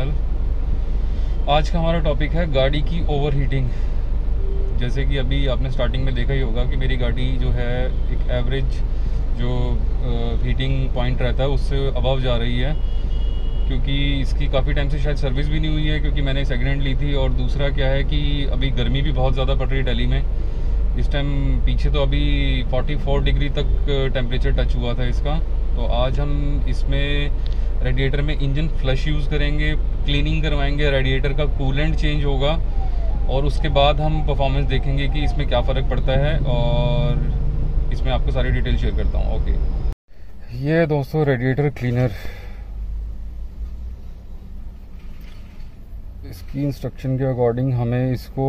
Channel. आज का हमारा टॉपिक है गाड़ी की ओवरहीटिंग। जैसे कि अभी आपने स्टार्टिंग में देखा ही होगा कि मेरी गाड़ी जो है एक एवरेज जो हीटिंग पॉइंट रहता है उससे अबव जा रही है, क्योंकि इसकी काफ़ी टाइम से शायद सर्विस भी नहीं हुई है, क्योंकि मैंने सेकेंड ली थी। और दूसरा क्या है कि अभी गर्मी भी बहुत ज़्यादा पड़ रही है दिल्ली में इस टाइम। पीछे तो अभी 44 डिग्री तक टेम्परेचर टच हुआ था इसका। तो आज हम इसमें रेडिएटर में इंजन फ्लश यूज़ करेंगे, क्लीनिंग करवाएंगे, रेडिएटर का कूलेंट चेंज होगा और उसके बाद हम परफॉर्मेंस देखेंगे कि इसमें क्या फ़र्क पड़ता है। और इसमें आपको सारी डिटेल शेयर करता हूँ। ओके, ये दोस्तों रेडिएटर क्लीनर, इसकी इंस्ट्रक्शन के अकॉर्डिंग हमें इसको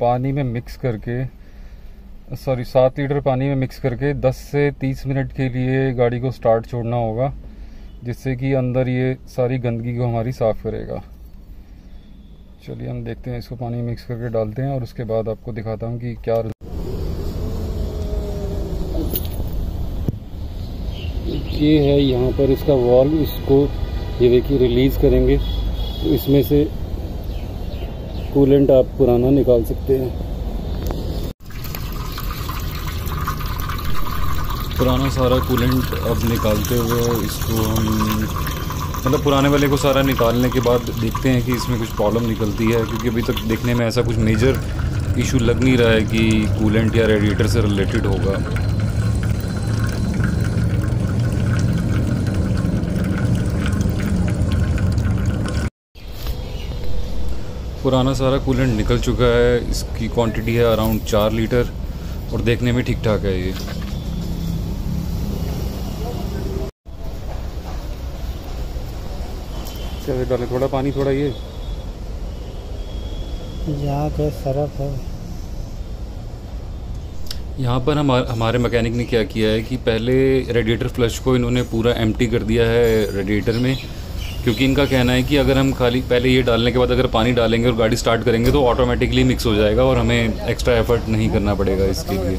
पानी में मिक्स करके 7 लीटर पानी में मिक्स करके 10 से 30 मिनट के लिए गाड़ी को स्टार्ट छोड़ना होगा, जिससे कि अंदर ये सारी गंदगी को हमारी साफ़ करेगा। चलिए हम देखते हैं, इसको पानी मिक्स करके डालते हैं और उसके बाद आपको दिखाता हूँ कि क्या। ये है यहाँ पर इसका वॉल्व, इसको ये देखिए रिलीज़ करेंगे तो इसमें से कूलेंट आप पुराना निकाल सकते हैं। पुराना सारा कूलेंट अब निकालते हुए इसको हम मतलब पुराने वाले को सारा निकालने के बाद देखते हैं कि इसमें कुछ प्रॉब्लम निकलती है, क्योंकि अभी तक देखने में ऐसा कुछ मेजर इशू लग नहीं रहा है कि कूलेंट या रेडिएटर से रिलेटेड होगा। पुराना सारा कूलेंट निकल चुका है, इसकी क्वांटिटी है अराउंड 4 लीटर और देखने में ठीक ठाक है ये। चलिए डाले थोड़ा पानी, थोड़ा ये यहाँ पे सरफ है। यहाँ पर हमारे मैकेनिक ने क्या किया है कि पहले रेडिएटर फ्लश को इन्होंने पूरा एम्प्टी कर दिया है रेडिएटर में, क्योंकि इनका कहना है कि अगर हम खाली पहले ये डालने के बाद अगर पानी डालेंगे और गाड़ी स्टार्ट करेंगे तो ऑटोमेटिकली मिक्स हो जाएगा और हमें एक्स्ट्रा एफर्ट नहीं करना पड़ेगा इसके लिए।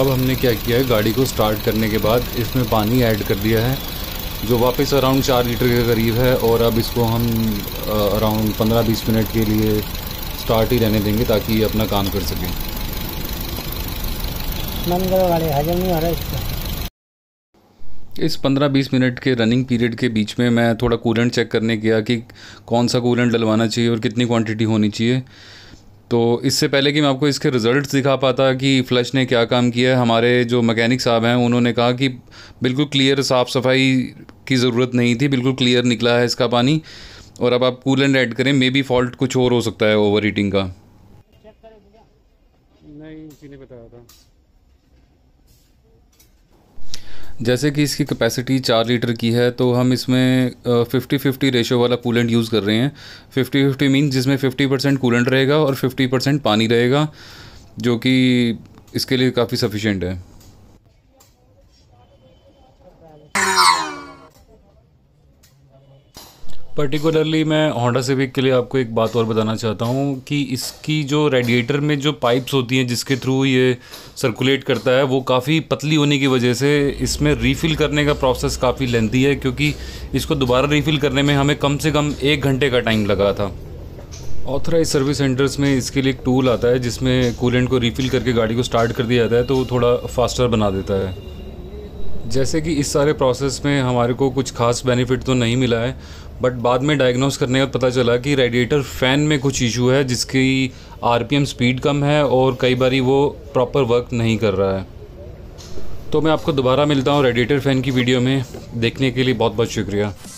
अब हमने क्या किया है, गाड़ी को स्टार्ट करने के बाद इसमें पानी ऐड कर दिया है जो वापस अराउंड 4 लीटर के करीब है। और अब इसको हम अराउंड 15-20 मिनट के लिए स्टार्ट ही रहने देंगे ताकि ये अपना काम कर सकें। इस 15-20 मिनट के रनिंग पीरियड के बीच में मैं थोड़ा कूलेंट चेक करने गया कि कौन सा कूलेंट डलवाना चाहिए और कितनी क्वांटिटी होनी चाहिए। तो इससे पहले कि मैं आपको इसके रिज़ल्ट्स दिखा पाता कि फ़्लश ने क्या काम किया है, हमारे जो मैकेनिक साहब हैं उन्होंने कहा कि बिल्कुल क्लियर, साफ़ सफाई की ज़रूरत नहीं थी, बिल्कुल क्लियर निकला है इसका पानी। और अब आप कूलेंट ऐड करें, मे बी फॉल्ट कुछ और हो सकता है ओवर हीटिंग का। नहीं बताया था। जैसे कि इसकी कैपेसिटी 4 लीटर की है तो हम इसमें 50-50 रेशो वाला कूलेंट यूज़ कर रहे हैं। 50-50 मीन जिसमें 50% कूलेंट रहेगा और 50% पानी रहेगा, जो कि इसके लिए काफ़ी सफिशेंट है। पर्टिकुलरली मैं होंडा सिविक के लिए आपको एक बात और बताना चाहता हूँ कि इसकी जो रेडिएटर में जो पाइप्स होती हैं जिसके थ्रू ये सर्कुलेट करता है वो काफ़ी पतली होने की वजह से इसमें रीफ़िल करने का प्रोसेस काफ़ी लेंथी है, क्योंकि इसको दोबारा रीफ़िल करने में हमें कम से कम 1 घंटे का टाइम लगा था। ऑथराइज सर्विस सेंटर्स में इसके लिए एक टूल आता है जिसमें कूलेंट को रीफ़िल करके गाड़ी को स्टार्ट कर दिया जाता है, तो वो थोड़ा फास्टर बना देता है। जैसे कि इस सारे प्रोसेस में हमारे को कुछ खास बेनिफिट तो नहीं मिला है, बट बाद में डायग्नोस करने का पता चला कि रेडिएटर फ़ैन में कुछ इशू है जिसकी आरपीएम स्पीड कम है और कई बारी वो प्रॉपर वर्क नहीं कर रहा है। तो मैं आपको दोबारा मिलता हूँ रेडिएटर फ़ैन की वीडियो में। देखने के लिए बहुत बहुत शुक्रिया।